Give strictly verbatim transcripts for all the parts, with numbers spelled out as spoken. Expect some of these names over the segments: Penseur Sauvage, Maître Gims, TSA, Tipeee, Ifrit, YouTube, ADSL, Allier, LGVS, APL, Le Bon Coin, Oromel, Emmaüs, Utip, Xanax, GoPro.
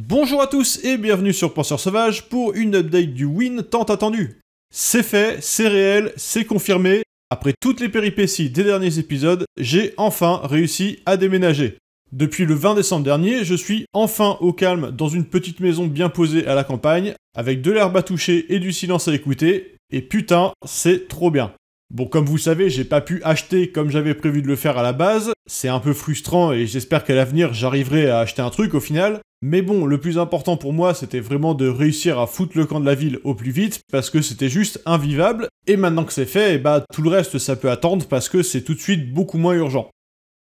Bonjour à tous et bienvenue sur Penseur Sauvage pour une update du win tant attendu. C'est fait, c'est réel, c'est confirmé. Après toutes les péripéties des derniers épisodes, j'ai enfin réussi à déménager. Depuis le vingt décembre dernier, je suis enfin au calme dans une petite maison bien posée à la campagne, avec de l'herbe à toucher et du silence à écouter, et putain, c'est trop bien. Bon, comme vous savez, j'ai pas pu acheter comme j'avais prévu de le faire à la base, c'est un peu frustrant et j'espère qu'à l'avenir j'arriverai à acheter un truc au final. Mais bon, le plus important pour moi, c'était vraiment de réussir à foutre le camp de la ville au plus vite, parce que c'était juste invivable, et maintenant que c'est fait, et bah tout le reste ça peut attendre, parce que c'est tout de suite beaucoup moins urgent.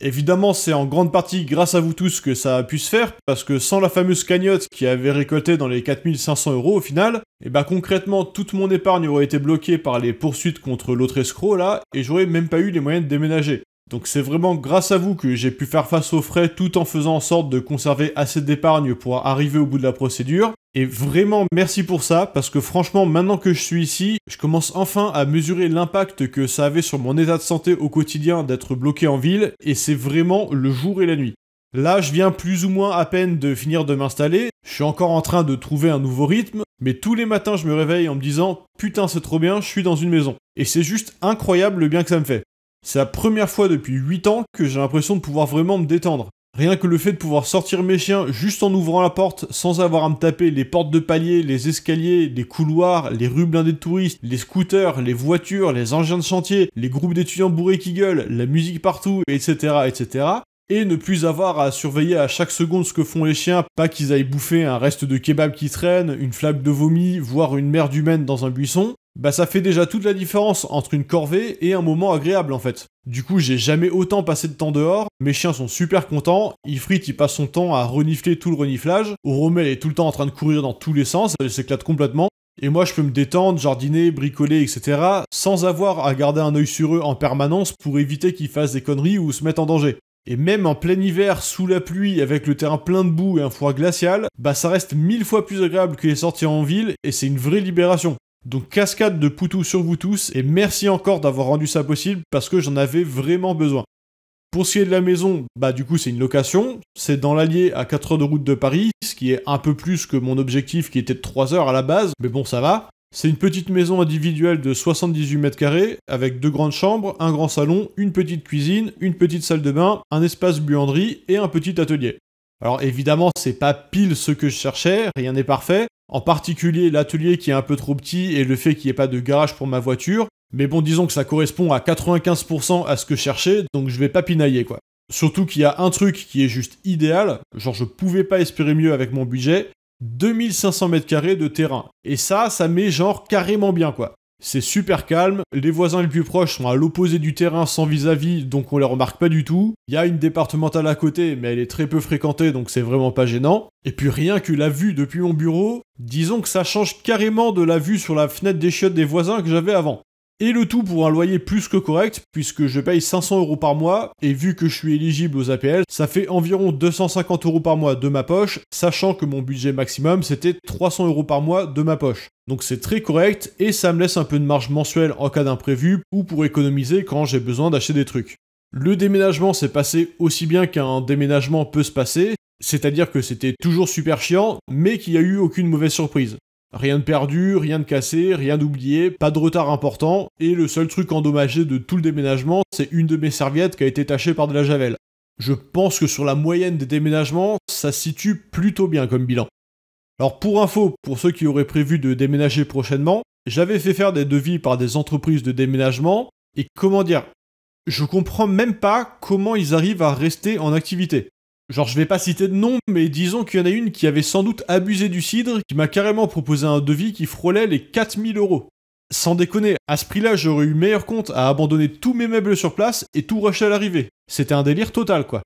Évidemment, c'est en grande partie grâce à vous tous que ça a pu se faire, parce que sans la fameuse cagnotte qui avait récolté dans les quatre mille cinq cents euros au final, et bah concrètement, toute mon épargne aurait été bloquée par les poursuites contre l'autre escroc là, et j'aurais même pas eu les moyens de déménager. Donc c'est vraiment grâce à vous que j'ai pu faire face aux frais tout en faisant en sorte de conserver assez d'épargne pour arriver au bout de la procédure. Et vraiment merci pour ça, parce que franchement maintenant que je suis ici, je commence enfin à mesurer l'impact que ça avait sur mon état de santé au quotidien d'être bloqué en ville, et c'est vraiment le jour et la nuit. Là je viens plus ou moins à peine de finir de m'installer, je suis encore en train de trouver un nouveau rythme, mais tous les matins je me réveille en me disant « Putain c'est trop bien, je suis dans une maison ». Et c'est juste incroyable le bien que ça me fait. C'est la première fois depuis huit ans que j'ai l'impression de pouvoir vraiment me détendre. Rien que le fait de pouvoir sortir mes chiens juste en ouvrant la porte, sans avoir à me taper les portes de palier, les escaliers, les couloirs, les rues blindées de touristes, les scooters, les voitures, les engins de chantier, les groupes d'étudiants bourrés qui gueulent, la musique partout, et cetera, et cetera. Et ne plus avoir à surveiller à chaque seconde ce que font les chiens, pas qu'ils aillent bouffer un reste de kebab qui traîne, une flaque de vomi, voire une merde humaine dans un buisson. Bah ça fait déjà toute la différence entre une corvée et un moment agréable en fait. Du coup j'ai jamais autant passé de temps dehors, mes chiens sont super contents, Ifrit il passe son temps à renifler tout le reniflage, Oromel est tout le temps en train de courir dans tous les sens, elle s'éclate complètement, et moi je peux me détendre, jardiner, bricoler, et cetera, sans avoir à garder un œil sur eux en permanence pour éviter qu'ils fassent des conneries ou se mettent en danger. Et même en plein hiver, sous la pluie, avec le terrain plein de boue et un froid glacial, bah ça reste mille fois plus agréable que les sorties en ville, et c'est une vraie libération. Donc cascade de poutou sur vous tous, et merci encore d'avoir rendu ça possible, parce que j'en avais vraiment besoin. Pour ce qui est de la maison, bah du coup c'est une location, c'est dans l'Allier à quatre heures de route de Paris, ce qui est un peu plus que mon objectif qui était de trois heures à la base, mais bon ça va. C'est une petite maison individuelle de soixante-dix-huit mètres carrés, avec deux grandes chambres, un grand salon, une petite cuisine, une petite salle de bain, un espace buanderie et un petit atelier. Alors évidemment c'est pas pile ce que je cherchais, rien n'est parfait, en particulier l'atelier qui est un peu trop petit et le fait qu'il n'y ait pas de garage pour ma voiture, mais bon disons que ça correspond à quatre-vingt-quinze pour cent à ce que je cherchais, donc je vais pas pinailler quoi. Surtout qu'il y a un truc qui est juste idéal, genre je pouvais pas espérer mieux avec mon budget, deux mille cinq cents mètres carrés de terrain, et ça, ça met genre carrément bien quoi. C'est super calme, les voisins les plus proches sont à l'opposé du terrain sans vis-à-vis, donc on les remarque pas du tout. Il y a une départementale à côté, mais elle est très peu fréquentée, donc c'est vraiment pas gênant. Et puis rien que la vue depuis mon bureau, disons que ça change carrément de la vue sur la fenêtre des chiottes des voisins que j'avais avant. Et le tout pour un loyer plus que correct, puisque je paye cinq cents euros par mois, et vu que je suis éligible aux A P L, ça fait environ deux cent cinquante euros par mois de ma poche, sachant que mon budget maximum c'était trois cents euros par mois de ma poche. Donc c'est très correct, et ça me laisse un peu de marge mensuelle en cas d'imprévu, ou pour économiser quand j'ai besoin d'acheter des trucs. Le déménagement s'est passé aussi bien qu'un déménagement peut se passer, c'est-à-dire que c'était toujours super chiant, mais qu'il n'y a eu aucune mauvaise surprise. Rien de perdu, rien de cassé, rien d'oublié, pas de retard important, et le seul truc endommagé de tout le déménagement, c'est une de mes serviettes qui a été tachée par de la javel. Je pense que sur la moyenne des déménagements, ça se situe plutôt bien comme bilan. Alors pour info, pour ceux qui auraient prévu de déménager prochainement, j'avais fait faire des devis par des entreprises de déménagement, et comment dire, je comprends même pas comment ils arrivent à rester en activité. Genre je vais pas citer de nom, mais disons qu'il y en a une qui avait sans doute abusé du cidre, qui m'a carrément proposé un devis qui frôlait les quatre mille euros. Sans déconner, à ce prix-là j'aurais eu meilleur compte à abandonner tous mes meubles sur place et tout rusher à l'arrivée. C'était un délire total quoi.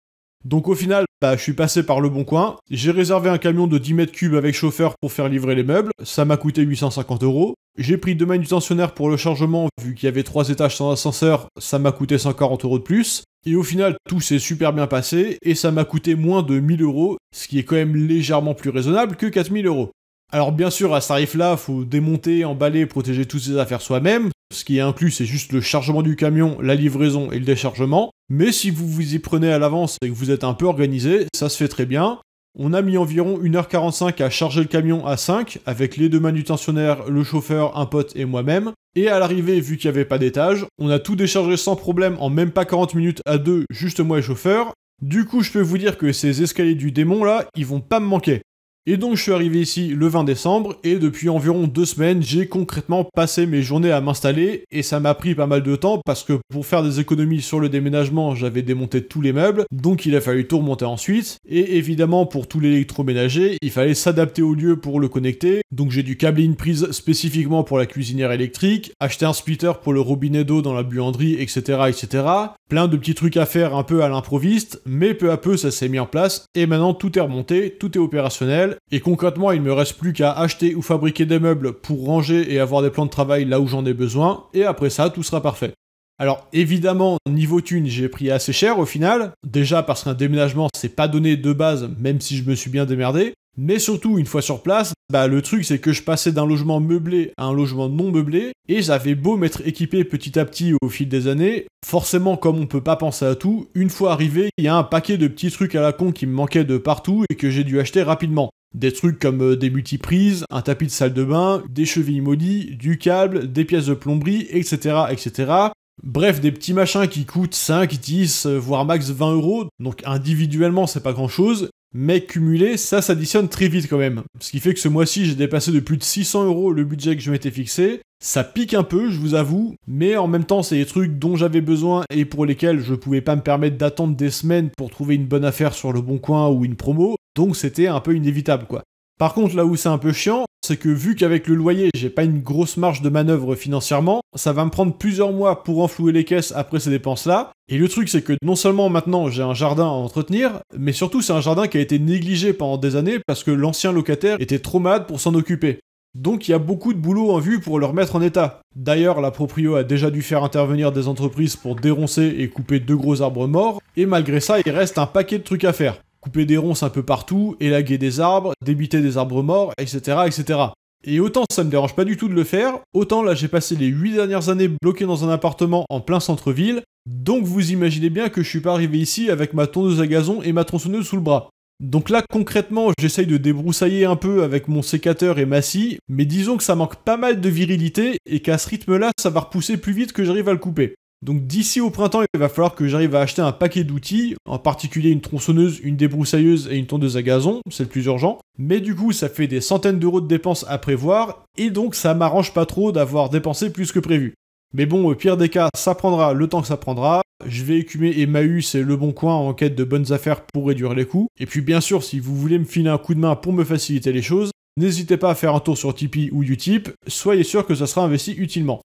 Donc au final, bah je suis passé par Le Bon Coin, j'ai réservé un camion de dix mètres cubes avec chauffeur pour faire livrer les meubles, ça m'a coûté huit cent cinquante euros. J'ai pris deux manutentionnaires pour le chargement, vu qu'il y avait trois étages sans ascenseur, ça m'a coûté cent quarante euros de plus. Et au final, tout s'est super bien passé, et ça m'a coûté moins de mille euros, ce qui est quand même légèrement plus raisonnable que quatre mille euros. Alors bien sûr, à ce tarif-là, faut démonter, emballer, protéger toutes ses affaires soi-même, ce qui est inclus c'est juste le chargement du camion, la livraison et le déchargement, mais si vous vous y prenez à l'avance et que vous êtes un peu organisé, ça se fait très bien. On a mis environ une heure quarante-cinq à charger le camion à cinq, avec les deux manutentionnaires, le chauffeur, un pote et moi-même. Et à l'arrivée, vu qu'il n'y avait pas d'étage, on a tout déchargé sans problème en même pas quarante minutes à deux, juste moi et chauffeur. Du coup, je peux vous dire que ces escaliers du démon là, ils vont pas me manquer. Et donc je suis arrivé ici le vingt décembre, et depuis environ deux semaines, j'ai concrètement passé mes journées à m'installer, et ça m'a pris pas mal de temps, parce que pour faire des économies sur le déménagement, j'avais démonté tous les meubles, donc il a fallu tout remonter ensuite, et évidemment pour tout l'électroménager, il fallait s'adapter au lieu pour le connecter, donc j'ai dû câbler une prise spécifiquement pour la cuisinière électrique, acheter un splitter pour le robinet d'eau dans la buanderie, et cetera, et cetera. Plein de petits trucs à faire un peu à l'improviste, mais peu à peu ça s'est mis en place, et maintenant tout est remonté, tout est opérationnel, et concrètement, il me reste plus qu'à acheter ou fabriquer des meubles pour ranger et avoir des plans de travail là où j'en ai besoin, et après ça, tout sera parfait. Alors évidemment, niveau thune, j'ai pris assez cher au final, déjà parce qu'un déménagement, c'est pas donné de base, même si je me suis bien démerdé, mais surtout, une fois sur place, bah le truc c'est que je passais d'un logement meublé à un logement non meublé, et j'avais beau m'être équipé petit à petit au fil des années, forcément comme on peut pas penser à tout, une fois arrivé, il y a un paquet de petits trucs à la con qui me manquaient de partout et que j'ai dû acheter rapidement. Des trucs comme des multiprises, un tapis de salle de bain, des chevilles mollies, du câble, des pièces de plomberie, et cetera, et cetera. Bref, des petits machins qui coûtent cinq, dix, voire max vingt euros, donc individuellement c'est pas grand chose, mais cumulé, ça s'additionne très vite quand même. Ce qui fait que ce mois-ci, j'ai dépassé de plus de six cents euros le budget que je m'étais fixé. Ça pique un peu, je vous avoue, mais en même temps, c'est des trucs dont j'avais besoin et pour lesquels je pouvais pas me permettre d'attendre des semaines pour trouver une bonne affaire sur Le Bon Coin ou une promo. Donc c'était un peu inévitable quoi. Par contre là où c'est un peu chiant, c'est que vu qu'avec le loyer j'ai pas une grosse marge de manœuvre financièrement, ça va me prendre plusieurs mois pour renflouer les caisses après ces dépenses là, et le truc c'est que non seulement maintenant j'ai un jardin à entretenir, mais surtout c'est un jardin qui a été négligé pendant des années parce que l'ancien locataire était trop malade pour s'en occuper. Donc il y a beaucoup de boulot en vue pour le remettre en état. D'ailleurs, la proprio a déjà dû faire intervenir des entreprises pour déroncer et couper deux gros arbres morts, et malgré ça il reste un paquet de trucs à faire. Couper des ronces un peu partout, élaguer des arbres, débiter des arbres morts, et cetera, et cetera. Et autant ça me dérange pas du tout de le faire, autant là j'ai passé les huit dernières années bloqué dans un appartement en plein centre-ville, donc vous imaginez bien que je suis pas arrivé ici avec ma tondeuse à gazon et ma tronçonneuse sous le bras. Donc là concrètement j'essaye de débroussailler un peu avec mon sécateur et ma scie, mais disons que ça manque pas mal de virilité et qu'à ce rythme-là ça va repousser plus vite que j'arrive à le couper. Donc d'ici au printemps, il va falloir que j'arrive à acheter un paquet d'outils, en particulier une tronçonneuse, une débroussailleuse et une tondeuse à gazon, c'est le plus urgent. Mais du coup, ça fait des centaines d'euros de dépenses à prévoir, et donc ça m'arrange pas trop d'avoir dépensé plus que prévu. Mais bon, au pire des cas, ça prendra le temps que ça prendra, je vais écumer Emmaüs et Le Bon Coin en quête de bonnes affaires pour réduire les coûts. Et puis bien sûr, si vous voulez me filer un coup de main pour me faciliter les choses, n'hésitez pas à faire un tour sur Tipeee ou Utip, soyez sûr que ça sera investi utilement.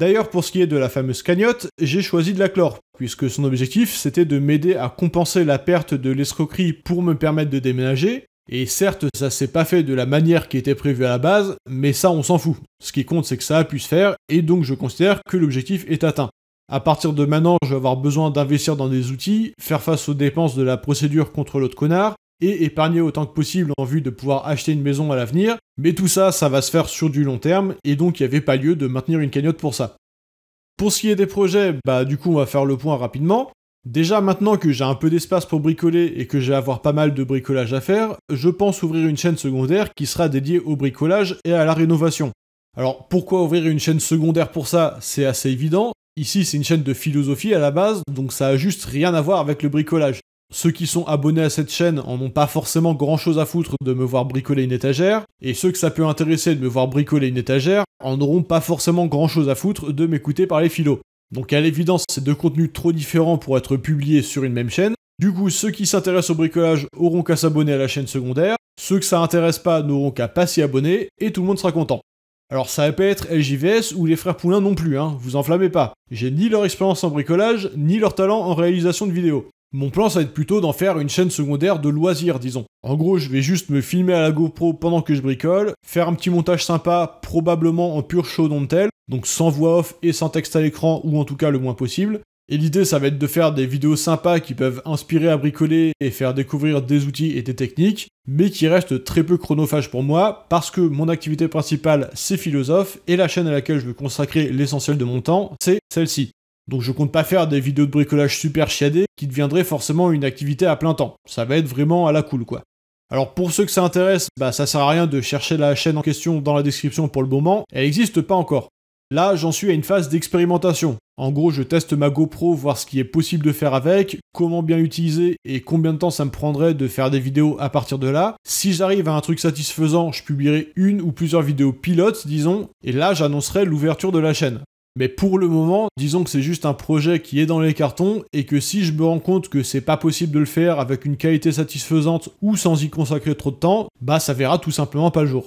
D'ailleurs, pour ce qui est de la fameuse cagnotte, j'ai choisi de la clore, puisque son objectif c'était de m'aider à compenser la perte de l'escroquerie pour me permettre de déménager, et certes ça s'est pas fait de la manière qui était prévue à la base, mais ça on s'en fout. Ce qui compte c'est que ça a pu se faire, et donc je considère que l'objectif est atteint. À partir de maintenant, je vais avoir besoin d'investir dans des outils, faire face aux dépenses de la procédure contre l'autre connard, et épargner autant que possible en vue de pouvoir acheter une maison à l'avenir, mais tout ça, ça va se faire sur du long terme, et donc il n'y avait pas lieu de maintenir une cagnotte pour ça. Pour ce qui est des projets, bah du coup on va faire le point rapidement. Déjà maintenant que j'ai un peu d'espace pour bricoler et que je vais avoir pas mal de bricolage à faire, je pense ouvrir une chaîne secondaire qui sera dédiée au bricolage et à la rénovation. Alors pourquoi ouvrir une chaîne secondaire pour ça, c'est assez évident. Ici c'est une chaîne de philosophie à la base, donc ça a juste rien à voir avec le bricolage. Ceux qui sont abonnés à cette chaîne en ont pas forcément grand chose à foutre de me voir bricoler une étagère, et ceux que ça peut intéresser de me voir bricoler une étagère en auront pas forcément grand chose à foutre de m'écouter par les philos. Donc à l'évidence, c'est deux contenus trop différents pour être publiés sur une même chaîne. Du coup, ceux qui s'intéressent au bricolage auront qu'à s'abonner à la chaîne secondaire, ceux que ça intéresse pas n'auront qu'à pas s'y abonner, et tout le monde sera content. Alors ça va pas être L G V S ou les frères Poulain non plus, hein, vous enflammez pas. J'ai ni leur expérience en bricolage, ni leur talent en réalisation de vidéos. Mon plan, ça va être plutôt d'en faire une chaîne secondaire de loisirs, disons. En gros, je vais juste me filmer à la GoPro pendant que je bricole, faire un petit montage sympa, probablement en pure show don't tell, donc sans voix off et sans texte à l'écran, ou en tout cas le moins possible. Et l'idée, ça va être de faire des vidéos sympas qui peuvent inspirer à bricoler et faire découvrir des outils et des techniques, mais qui restent très peu chronophages pour moi, parce que mon activité principale, c'est philosophe, et la chaîne à laquelle je veux consacrer l'essentiel de mon temps, c'est celle-ci. Donc je compte pas faire des vidéos de bricolage super chiadées qui deviendraient forcément une activité à plein temps. Ça va être vraiment à la cool quoi. Alors pour ceux que ça intéresse, bah ça sert à rien de chercher la chaîne en question dans la description pour le moment, elle n'existe pas encore. Là, j'en suis à une phase d'expérimentation. En gros, je teste ma GoPro, voir ce qui est possible de faire avec, comment bien l'utiliser et combien de temps ça me prendrait de faire des vidéos à partir de là. Si j'arrive à un truc satisfaisant, je publierai une ou plusieurs vidéos pilotes, disons, et là j'annoncerai l'ouverture de la chaîne. Mais pour le moment, disons que c'est juste un projet qui est dans les cartons et que si je me rends compte que c'est pas possible de le faire avec une qualité satisfaisante ou sans y consacrer trop de temps, bah ça verra tout simplement pas le jour.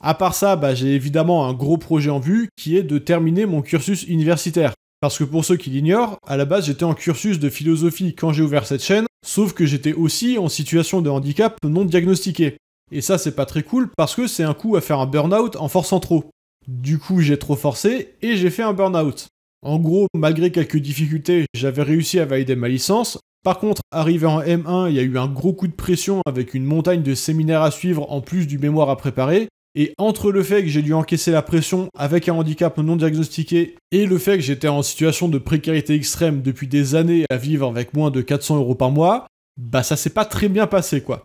À part ça, bah, j'ai évidemment un gros projet en vue qui est de terminer mon cursus universitaire. Parce que pour ceux qui l'ignorent, à la base j'étais en cursus de philosophie quand j'ai ouvert cette chaîne, sauf que j'étais aussi en situation de handicap non diagnostiqué. Et ça c'est pas très cool parce que c'est un coup à faire un burn-out en forçant trop. Du coup j'ai trop forcé et j'ai fait un burn-out. En gros, malgré quelques difficultés, j'avais réussi à valider ma licence. Par contre, arrivé en M un, il y a eu un gros coup de pression avec une montagne de séminaires à suivre en plus du mémoire à préparer. Et entre le fait que j'ai dû encaisser la pression avec un handicap non diagnostiqué et le fait que j'étais en situation de précarité extrême depuis des années à vivre avec moins de quatre cents euros par mois, bah ça s'est pas très bien passé quoi.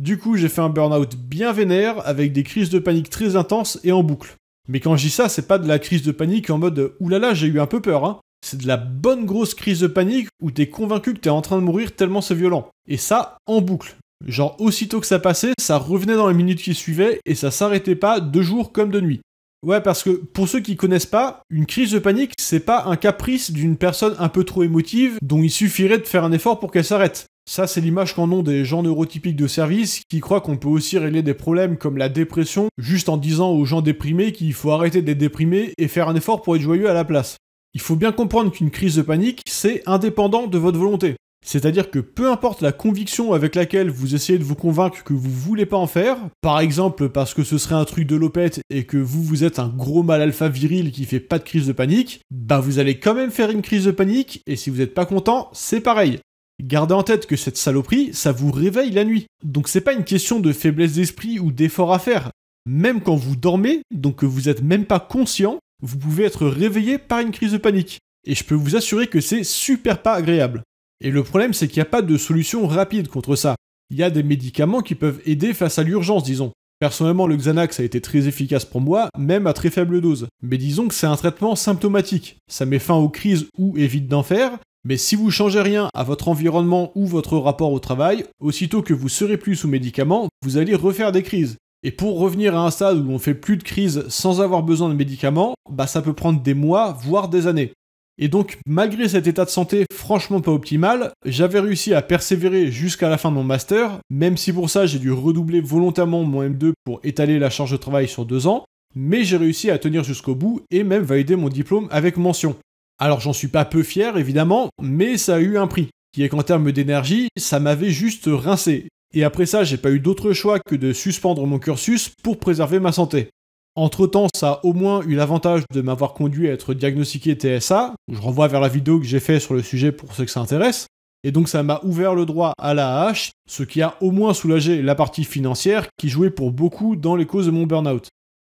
Du coup j'ai fait un burn-out bien vénère avec des crises de panique très intenses et en boucle. Mais quand je dis ça, c'est pas de la crise de panique en mode « oulala, j'ai eu un peu peur hein ». C'est de la bonne grosse crise de panique où t'es convaincu que t'es en train de mourir tellement c'est violent. Et ça, en boucle. Genre aussitôt que ça passait, ça revenait dans les minutes qui suivaient et ça s'arrêtait pas de jour comme de nuit. Ouais, parce que pour ceux qui connaissent pas, une crise de panique, c'est pas un caprice d'une personne un peu trop émotive dont il suffirait de faire un effort pour qu'elle s'arrête. Ça c'est l'image qu'en ont des gens neurotypiques de service qui croient qu'on peut aussi régler des problèmes comme la dépression juste en disant aux gens déprimés qu'il faut arrêter d'être déprimé et faire un effort pour être joyeux à la place. Il faut bien comprendre qu'une crise de panique, c'est indépendant de votre volonté. C'est-à-dire que peu importe la conviction avec laquelle vous essayez de vous convaincre que vous voulez pas en faire, par exemple parce que ce serait un truc de lopette et que vous vous êtes un gros mâle alpha viril qui fait pas de crise de panique, bah vous allez quand même faire une crise de panique et si vous êtes pas content, c'est pareil. Gardez en tête que cette saloperie, ça vous réveille la nuit. Donc c'est pas une question de faiblesse d'esprit ou d'effort à faire. Même quand vous dormez, donc que vous êtes même pas conscient, vous pouvez être réveillé par une crise de panique. Et je peux vous assurer que c'est super pas agréable. Et le problème, c'est qu'il n'y a pas de solution rapide contre ça. Il y a des médicaments qui peuvent aider face à l'urgence, disons. Personnellement, le Xanax a été très efficace pour moi, même à très faible dose. Mais disons que c'est un traitement symptomatique. Ça met fin aux crises ou évite d'en faire. Mais si vous changez rien à votre environnement ou votre rapport au travail, aussitôt que vous serez plus sous médicaments, vous allez refaire des crises. Et pour revenir à un stade où on fait plus de crises sans avoir besoin de médicaments, bah ça peut prendre des mois, voire des années. Et donc, malgré cet état de santé franchement pas optimal, j'avais réussi à persévérer jusqu'à la fin de mon master, même si pour ça j'ai dû redoubler volontairement mon M deux pour étaler la charge de travail sur deux ans, mais j'ai réussi à tenir jusqu'au bout et même valider mon diplôme avec mention. Alors j'en suis pas peu fier évidemment, mais ça a eu un prix, qui est qu'en termes d'énergie, ça m'avait juste rincé. Et après ça, j'ai pas eu d'autre choix que de suspendre mon cursus pour préserver ma santé. Entre-temps, ça a au moins eu l'avantage de m'avoir conduit à être diagnostiqué T S A, je renvoie vers la vidéo que j'ai faite sur le sujet pour ceux que ça intéresse, et donc ça m'a ouvert le droit à la A H, ce qui a au moins soulagé la partie financière qui jouait pour beaucoup dans les causes de mon burn-out.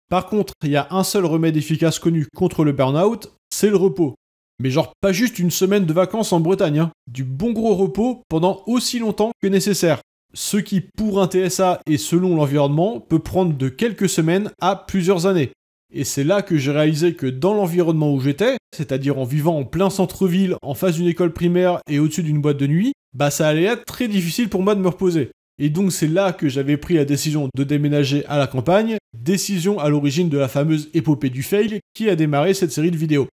Par contre, il y a un seul remède efficace connu contre le burn-out, c'est le repos. Mais genre pas juste une semaine de vacances en Bretagne, hein. Du bon gros repos pendant aussi longtemps que nécessaire. Ce qui, pour un T S A et selon l'environnement, peut prendre de quelques semaines à plusieurs années. Et c'est là que j'ai réalisé que dans l'environnement où j'étais, c'est-à-dire en vivant en plein centre-ville, en face d'une école primaire et au-dessus d'une boîte de nuit, bah ça allait être très difficile pour moi de me reposer. Et donc c'est là que j'avais pris la décision de déménager à la campagne, décision à l'origine de la fameuse épopée du fail qui a démarré cette série de vidéos.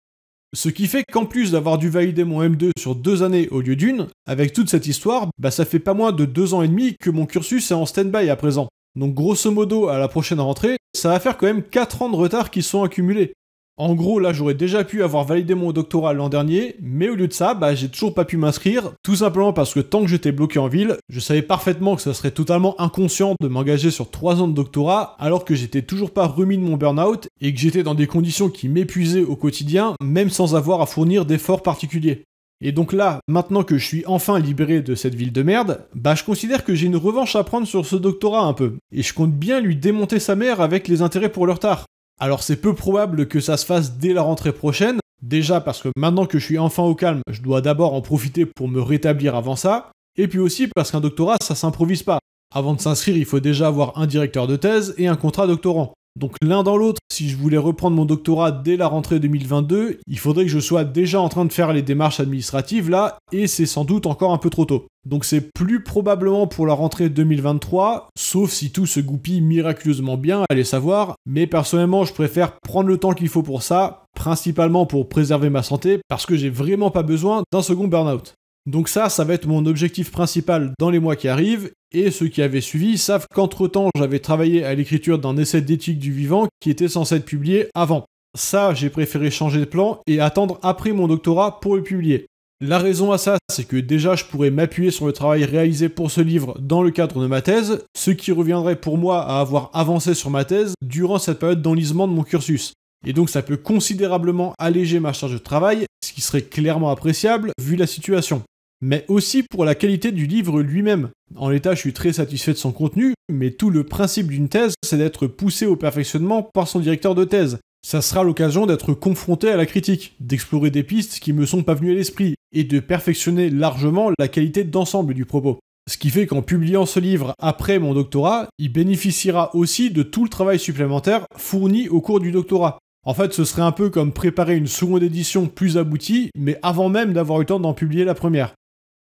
Ce qui fait qu'en plus d'avoir dû valider mon M deux sur deux années au lieu d'une, avec toute cette histoire, bah ça fait pas moins de deux ans et demi que mon cursus est en stand-by à présent. Donc grosso modo, à la prochaine rentrée, ça va faire quand même quatre ans de retard qui sont accumulés. En gros, là j'aurais déjà pu avoir validé mon doctorat l'an dernier, mais au lieu de ça, bah j'ai toujours pas pu m'inscrire, tout simplement parce que tant que j'étais bloqué en ville, je savais parfaitement que ça serait totalement inconscient de m'engager sur trois ans de doctorat, alors que j'étais toujours pas remis de mon burn-out, et que j'étais dans des conditions qui m'épuisaient au quotidien, même sans avoir à fournir d'efforts particuliers. Et donc là, maintenant que je suis enfin libéré de cette ville de merde, bah je considère que j'ai une revanche à prendre sur ce doctorat un peu, et je compte bien lui démonter sa mère avec les intérêts pour le retard. Alors c'est peu probable que ça se fasse dès la rentrée prochaine, déjà parce que maintenant que je suis enfin au calme, je dois d'abord en profiter pour me rétablir avant ça, et puis aussi parce qu'un doctorat ça s'improvise pas. Avant de s'inscrire, il faut déjà avoir un directeur de thèse et un contrat doctorant. Donc l'un dans l'autre, si je voulais reprendre mon doctorat dès la rentrée deux mille vingt-deux, il faudrait que je sois déjà en train de faire les démarches administratives là, et c'est sans doute encore un peu trop tôt. Donc c'est plus probablement pour la rentrée deux mille vingt-trois, sauf si tout se goupille miraculeusement bien, allez savoir, mais personnellement je préfère prendre le temps qu'il faut pour ça, principalement pour préserver ma santé, parce que j'ai vraiment pas besoin d'un second burn-out. Donc ça, ça va être mon objectif principal dans les mois qui arrivent, et ceux qui avaient suivi savent qu'entre-temps j'avais travaillé à l'écriture d'un essai d'éthique du vivant qui était censé être publié avant. Ça, j'ai préféré changer de plan et attendre après mon doctorat pour le publier. La raison à ça, c'est que déjà je pourrais m'appuyer sur le travail réalisé pour ce livre dans le cadre de ma thèse, ce qui reviendrait pour moi à avoir avancé sur ma thèse durant cette période d'enlisement de mon cursus. Et donc ça peut considérablement alléger ma charge de travail, ce qui serait clairement appréciable vu la situation. Mais aussi pour la qualité du livre lui-même. En l'état, je suis très satisfait de son contenu, mais tout le principe d'une thèse, c'est d'être poussé au perfectionnement par son directeur de thèse. Ça sera l'occasion d'être confronté à la critique, d'explorer des pistes qui me sont pas venues à l'esprit, et de perfectionner largement la qualité d'ensemble du propos. Ce qui fait qu'en publiant ce livre après mon doctorat, il bénéficiera aussi de tout le travail supplémentaire fourni au cours du doctorat. En fait, ce serait un peu comme préparer une seconde édition plus aboutie, mais avant même d'avoir eu le temps d'en publier la première.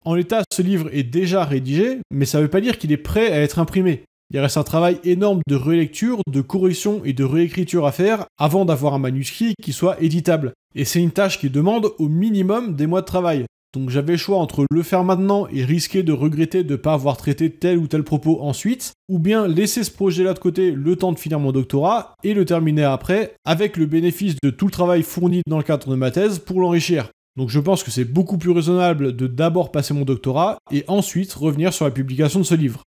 En l'état, ce livre est déjà rédigé, mais ça ne veut pas dire qu'il est prêt à être imprimé. Il reste un travail énorme de relecture, de correction et de réécriture à faire avant d'avoir un manuscrit qui soit éditable. Et c'est une tâche qui demande au minimum des mois de travail. Donc j'avais le choix entre le faire maintenant et risquer de regretter de ne pas avoir traité tel ou tel propos ensuite, ou bien laisser ce projet-là de côté le temps de finir mon doctorat et le terminer après, avec le bénéfice de tout le travail fourni dans le cadre de ma thèse pour l'enrichir. Donc je pense que c'est beaucoup plus raisonnable de d'abord passer mon doctorat et ensuite revenir sur la publication de ce livre.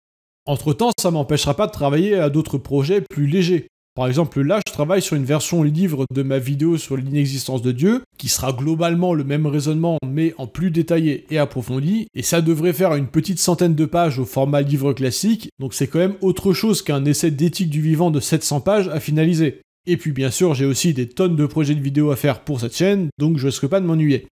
Entre-temps, ça ne m'empêchera pas de travailler à d'autres projets plus légers. Par exemple, là, je travaille sur une version livre de ma vidéo sur l'inexistence de Dieu, qui sera globalement le même raisonnement, mais en plus détaillé et approfondi, et ça devrait faire une petite centaine de pages au format livre classique, donc c'est quand même autre chose qu'un essai d'éthique du vivant de sept cents pages à finaliser. Et puis bien sûr, j'ai aussi des tonnes de projets de vidéos à faire pour cette chaîne, donc je risque pas de m'ennuyer.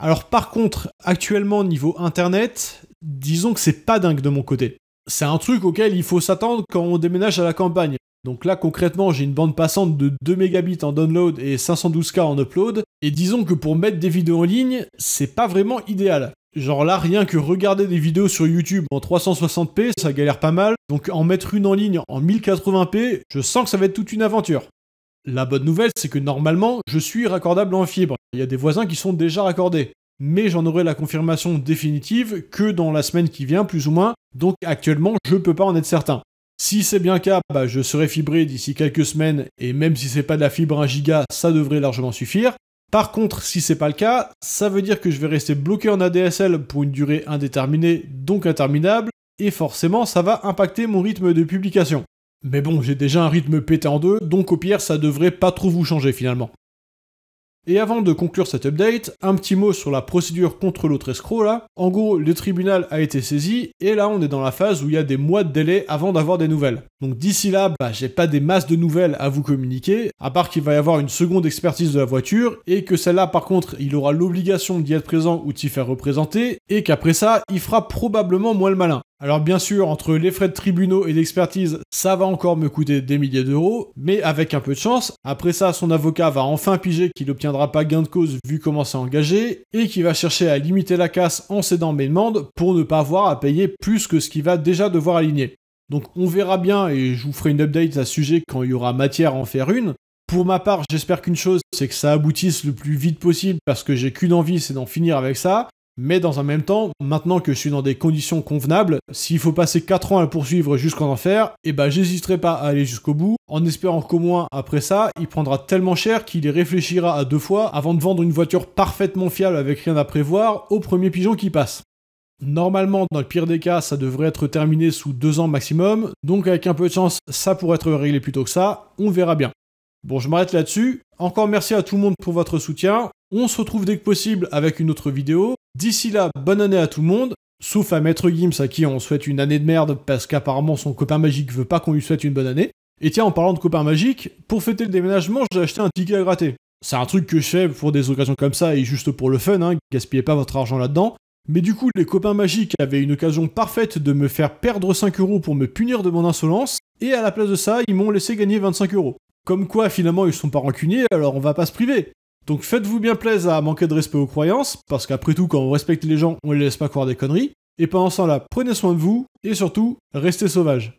Alors par contre, actuellement niveau internet, disons que c'est pas dingue de mon côté. C'est un truc auquel il faut s'attendre quand on déménage à la campagne. Donc là concrètement, j'ai une bande passante de deux mégabits en download et cinq cent douze K en upload, et disons que pour mettre des vidéos en ligne, c'est pas vraiment idéal. Genre là, rien que regarder des vidéos sur YouTube en trois cent soixante p, ça galère pas mal, donc en mettre une en ligne en mille quatre-vingts p, je sens que ça va être toute une aventure. La bonne nouvelle, c'est que normalement, je suis raccordable en fibre. Il y a des voisins qui sont déjà raccordés. Mais j'en aurai la confirmation définitive que dans la semaine qui vient, plus ou moins. Donc actuellement, je peux pas en être certain. Si c'est bien le cas, bah, je serai fibré d'ici quelques semaines. Et même si c'est pas de la fibre un giga, ça devrait largement suffire. Par contre, si c'est pas le cas, ça veut dire que je vais rester bloqué en A D S L pour une durée indéterminée, donc interminable. Et forcément, ça va impacter mon rythme de publication. Mais bon, j'ai déjà un rythme pété en deux, donc au pire, ça devrait pas trop vous changer finalement. Et avant de conclure cet update, un petit mot sur la procédure contre l'autre escroc là. En gros, le tribunal a été saisi, et là on est dans la phase où il y a des mois de délai avant d'avoir des nouvelles. Donc d'ici là, bah j'ai pas des masses de nouvelles à vous communiquer, à part qu'il va y avoir une seconde expertise de la voiture, et que celle-là par contre, il aura l'obligation d'y être présent ou d'y faire représenter, et qu'après ça, il fera probablement moins le malin. Alors bien sûr, entre les frais de tribunaux et d'expertise, ça va encore me coûter des milliers d'euros, mais avec un peu de chance, après ça, son avocat va enfin piger qu'il n'obtiendra pas gain de cause vu comment c'est engagé, et qu'il va chercher à limiter la casse en cédant mes demandes pour ne pas avoir à payer plus que ce qu'il va déjà devoir aligner. Donc on verra bien, et je vous ferai une update à ce sujet quand il y aura matière à en faire une. Pour ma part, j'espère qu'une chose, c'est que ça aboutisse le plus vite possible parce que j'ai qu'une envie, c'est d'en finir avec ça. Mais dans un même temps, maintenant que je suis dans des conditions convenables, s'il faut passer quatre ans à le poursuivre jusqu'en enfer, eh ben j'hésiterai pas à aller jusqu'au bout, en espérant qu'au moins après ça, il prendra tellement cher qu'il y réfléchira à deux fois avant de vendre une voiture parfaitement fiable avec rien à prévoir au premier pigeon qui passe. Normalement, dans le pire des cas, ça devrait être terminé sous deux ans maximum, donc avec un peu de chance, ça pourrait être réglé plus tôt que ça, on verra bien. Bon, je m'arrête là-dessus. Encore merci à tout le monde pour votre soutien. On se retrouve dès que possible avec une autre vidéo. D'ici là, bonne année à tout le monde, sauf à Maître Gims à qui on souhaite une année de merde parce qu'apparemment son copain magique veut pas qu'on lui souhaite une bonne année. Et tiens, en parlant de copain magique, pour fêter le déménagement, j'ai acheté un ticket à gratter. C'est un truc que je fais pour des occasions comme ça et juste pour le fun, hein, gaspillez pas votre argent là-dedans. Mais du coup, les copains magiques avaient une occasion parfaite de me faire perdre cinq euros pour me punir de mon insolence, et à la place de ça, ils m'ont laissé gagner vingt-cinq euros. Comme quoi, finalement, ils sont pas rancuniers, alors on va pas se priver. Donc faites-vous bien plaisir à manquer de respect aux croyances, parce qu'après tout, quand on respecte les gens, on les laisse pas croire des conneries. Et pendant ce temps-là, prenez soin de vous, et surtout, restez sauvages.